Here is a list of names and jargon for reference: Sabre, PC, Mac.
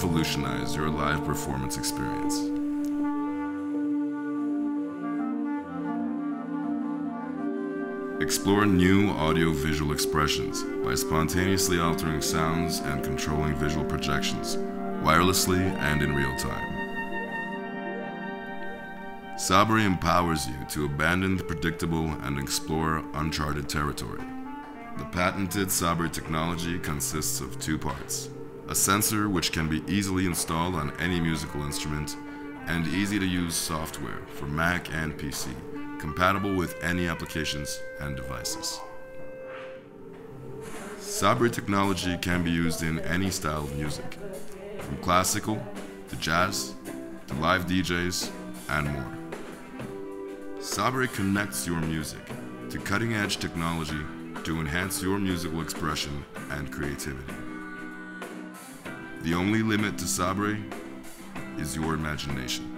revolutionize your live performance experience. Explore new audio-visual expressions by spontaneously altering sounds and controlling visual projections, wirelessly and in real time. Sabre empowers you to abandon the predictable and explore uncharted territory. The patented Sabre technology consists of two parts: a sensor which can be easily installed on any musical instrument, and easy-to-use software for Mac and PC, compatible with any applications and devices. Sabre technology can be used in any style of music, from classical to jazz to live DJs and more. Sabre connects your music to cutting-edge technology to enhance your musical expression and creativity. The only limit to Sabre is your imagination.